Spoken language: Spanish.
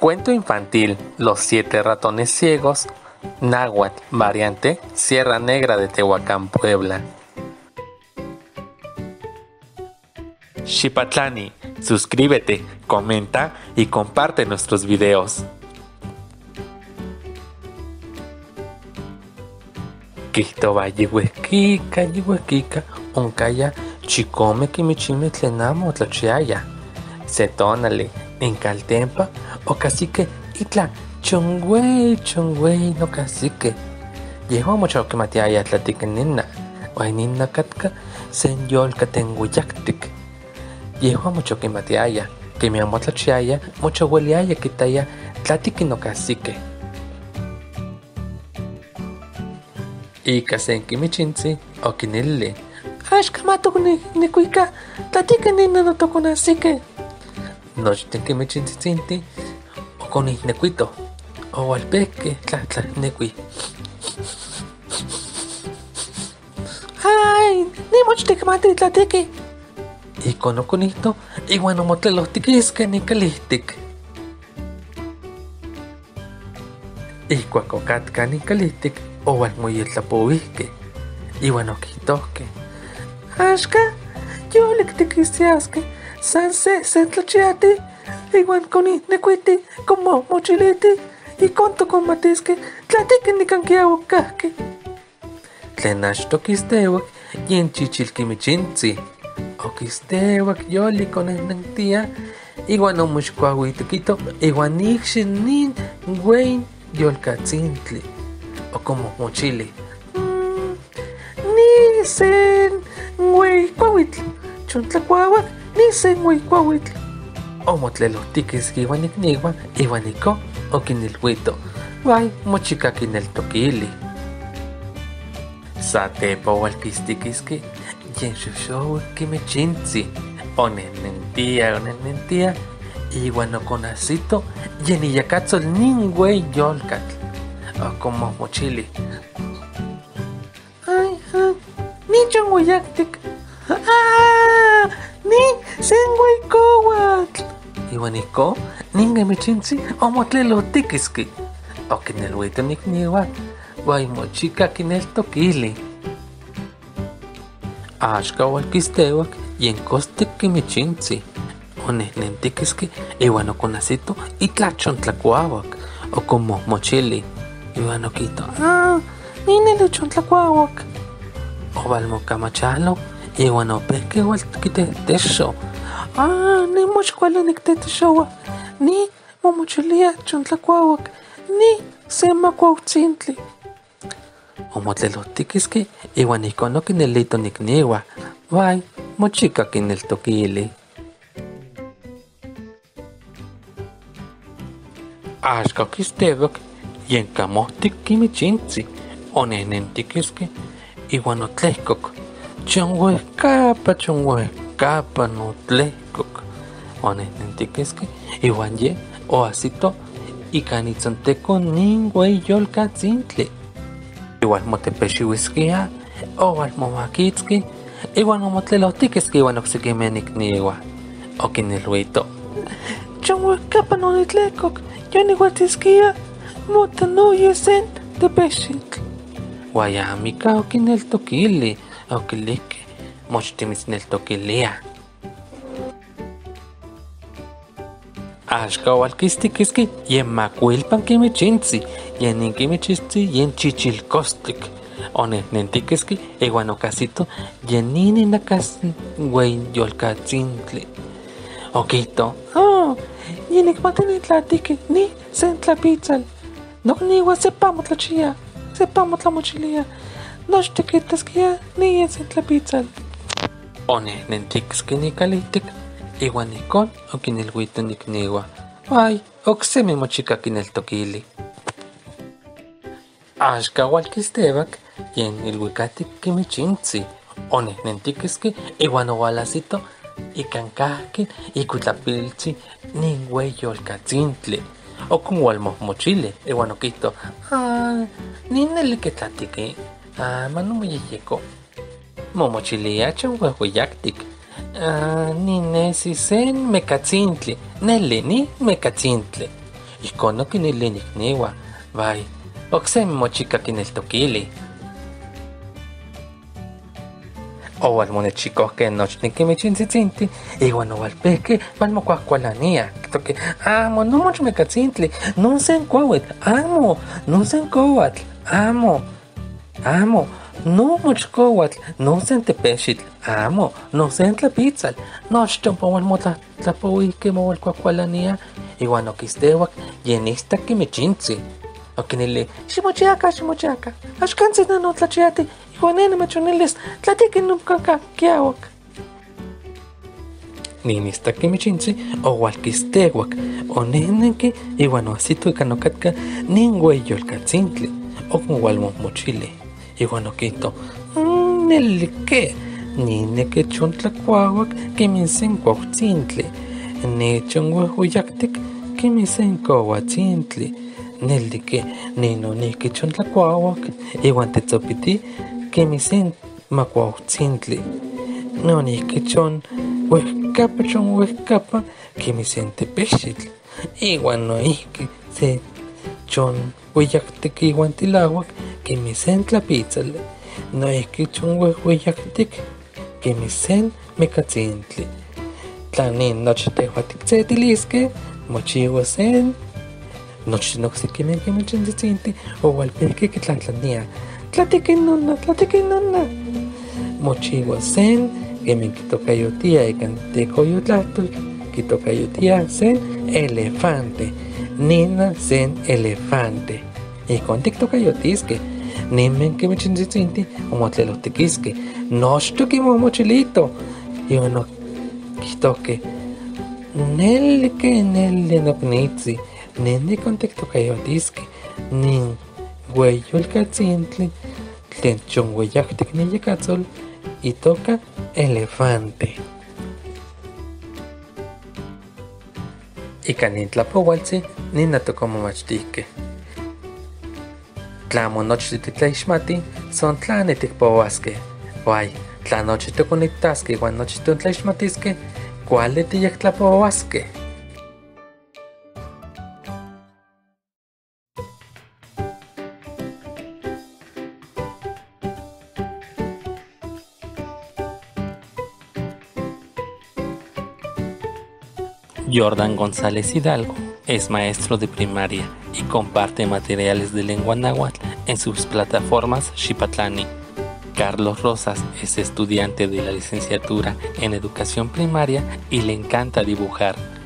Cuento infantil, Los 7 ratones ciegos, náhuatl, variante, Sierra Negra de Tehuacán, Puebla. Xipatlani, suscríbete, comenta y comparte nuestros videos. Quihtobayiguehquica, yiguehquica, oncaya, chicome quimichime tlenamo tlachiaya, setónale, encaltempa, o cacique, itla, chongüey, no cacique. Llevo mucho que matiaya tlatiquenina, oenina catca, senyolca tenguiyactic. Llevo mucho que matiaya, que mi amo tlachiaya, mucho hueliaya quitaya, tlatiquino cacique. Y casenki michinzi, o quinili. Ashkamato ni cuica, tatica ni no toco nacique. No chinki michinzi, o con nequito, o al peque, tlatla nequi. Ay, ni much te camate tlatique. Y con oconito, igual no motle los tiques que ni calistic. Y cuacocatka ni calistic. O al muy el tapuvisque, y bueno, quitosque. Ashka, yo le que te sanse, sentlacheate, igual con nequiti, como mochilete, y conto con matisque, tlatiquen ni canqueabo casque. Tlenash toquistewak, y en chichilquimichinzi, o quistewak, yo le con el nantía, igual no mushcuahuitequito, igual nixinin, güey, yolcatzintli. O como mochile. Nisen güey cuahuitl. Chuntlacuahuac, nisen güey cuahuitl. O motle los tiques que ibanicnigua, ibanico o quinilhuito. Vai mochica quineltoquili. Satepo walquistiquisque, yenxoxou quimechinzi. Onenentía, iguanoconacito, yenillacatzol nin güey yolcatl. O como mochili. Ay, ni chonguayactic. Ah, ni senguaycoatl. Iwanico, ninga michinzi, o motlelo tiquiski. O que en el hueto nicniwa, guaymochica quinel toquili. Ashka walquistewak, y en costic quimichinzi. O nenentiquiski, iwanoconacito, y tlachontracuahuac. O como mochili. Ivanoquito, nina le chontlacuahuac. O valmocamachalo, iguanopeque hualquiteteso. Ni mochcualonictetexoa, ni momochilia chontlacuahuac, ni semacuautzintli. O motlelotiquisque, iguaniconoquinelito nicniwa, vai mochica quineltoquili. Axcoquisteboc. Y en camosti kimichinzi, onenentiquisque, iguanotlescoc, chonguescapa, notlescoc, onenentiquisque, iguanye, oacito, y canitzonteco, ningüey yolcatzintle, igual motepechihuisquia, o almomaquitzque, igual momotlelotiquisque, iguanoxiquimenic niegua, o quinelhuito, chonguescapa, notlescoc, yoniguatisquia. Motano yesen de pechik. Guayamica o quinel toquili, o quilique, mochtimis nel toquilia. Ashka o alquistiquiski, y en macuilpan quimichinzi, y en inquimichisti, y en chichilcostic. O nentiquiski, y guanocasito, y en ninacas, güey, yolcatzintli. O quito, y en ecmatenitlatique, ni sentlapitzal. No ni igual sepamos la chía, sepamos la mochilía, no te quitas que ni es la pizza. One nentix que ni calitic, igual ni con o que ni el huito ni cnigua. Ay, oxe mi mochica que en el toquili. Ashka walquistebac, y en el huicatic que me chinzi. One nentix que igual no walacito, y cancaqui, y cutlapilzi, ni huello el catzintli. O como al mochile, el guanoquito. Ni nele que tlatique. Manu muyeyeco. Momochilea chonguehueyactic. Ni necisen mecatzintli. Nele ni mecatzintli. icono kinilinikniwa, bai, oksen mochikakineltokili. Owal monechikohken nochnekimichintzitzinti, iwan owalpehkeh malmokuajkualania. Toke, amo, non mochmekatzintli, non sen kuauitl, amo, non sen kouatl, amo, amo, non mochkouatl, non sen tepexitl, amo, non sen tlapitzal, nochton pomolmotlapouikeh moualkuajkualania, iwan okisteuak yenistak kimichintzin. Okineli, ximochiaka, ximochiaka, axkantzin nanon tlachiati. Juanena machoniles, tlatiquen nunca kiawak. Ninista kimichinzi, o walkisteguak, o nenenki, iwan oasitu ikanokatka, ningueyolkatzintli, o mualmo mochile. Iwan oquito, nelike, nineke chontlakuawak, kiminsenkuautzintli, nechonguehuyaktik, kiminsenkuauatzintli. Nelike, ninoniki chontlakuawak, iwan tetzopiti, kemisen makuautzintli. Noniki chon huescapa, kemisen tepexitl. Iwan noiki se chon hueyaktik iwan tilawak, kemisen tlapitzal. Noiki chon hueyaktik, kemisen mekatzintli. Tlanin nochtehuatik se tiliske, mochiwa sen. Nochinoxikimikimichintzitzinti, owalpehkekitlatlania. Tlatikinnonna, tlatikinnonna. Mochiwa sen, keminkitokayotia ikan tekoyotlahtol, kitokayotia sen elefante. Nina sen elefante. Ikon tiktokayotiske, nimenkimichintzitzinti, omotlelottikiske. Nochtokimomochilito. Iwan okihtoke, nelike nellenoknitzi. Nene contexto que yo disque, nin hueyol catzintli, tlenchon hueyactic nillecatzol, y toca elefante. Y canintlapowaltzi, ninatocomomachtihque. Tlamonochtititlaixmati, son tlaneticpouasque. Guay, tlanochitoconectasque, guan nochitontlaixmatisque, cualetiyactlapouasque. Jordan González Hidalgo es maestro de primaria y comparte materiales de lengua náhuatl en sus plataformas Xipatlani. Carlos Rosas es estudiante de la licenciatura en educación primaria y le encanta dibujar.